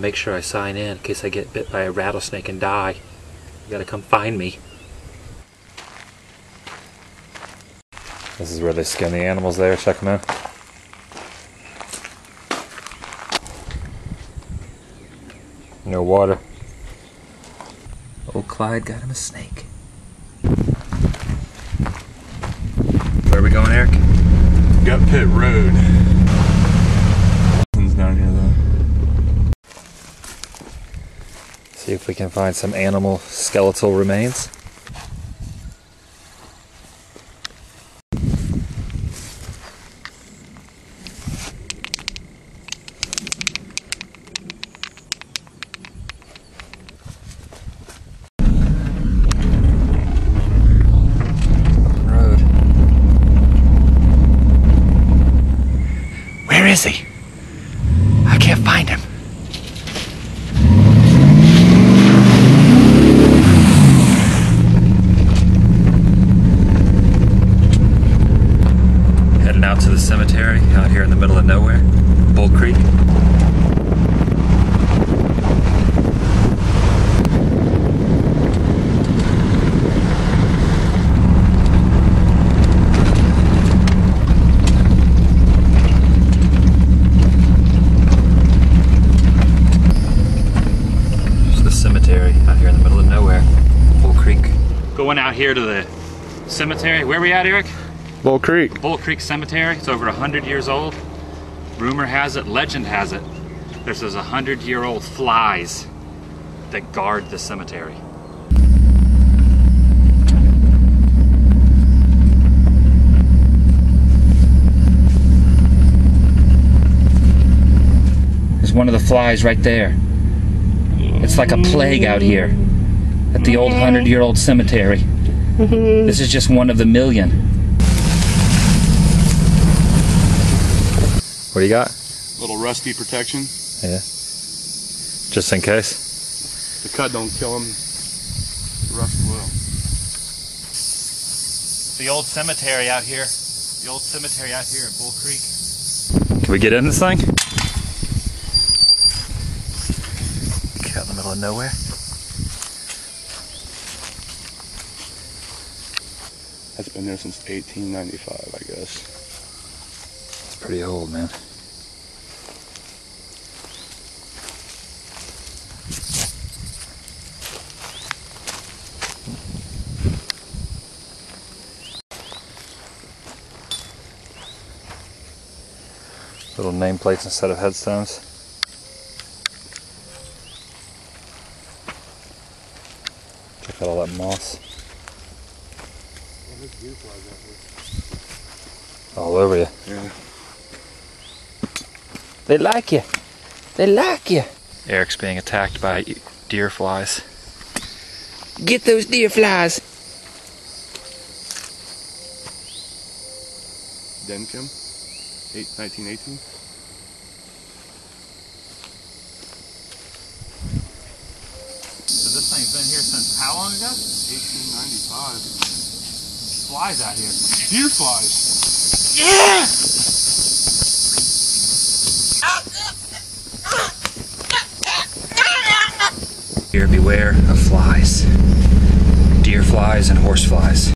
make sure I sign in case I get bit by a rattlesnake and die. You gotta come find me. This is where they skin the animals there, check them out. No water. Old Clyde got him a snake. Where are we going, Eric? Gut Pit Road. Nothing's down here though. See if we can find some animal skeletal remains. Where is he? I can't find him. Heading out to the cemetery out here in the middle of nowhere, Bull Creek. Going out here to the cemetery. Where are we at, Eric? Bull Creek. Bull Creek Cemetery. It's over 100 years old. Rumor has it, legend has it, there's those 100-year-old flies that guard the cemetery. There's one of the flies right there. It's like a plague out here at the old 100-year-old cemetery. This is just one of the million. What do you got? A little rusty protection. Yeah. Just in case. The cut don't kill them. The rust will. The old cemetery out here. The old cemetery out here at Bull Creek. Can we get in this thing? Out in the middle of nowhere. It's been there since 1895, I guess. It's pretty old, man. Little nameplates instead of headstones. Check out all that moss. All over you. Yeah. They like you. They like you. Eric's being attacked by deer flies. Get those deer flies. Denkim, 1918. So this thing's been here since how long ago? 1895. Flies out here. Deer flies. Yeah! Here, beware of flies. Deer flies and horse flies.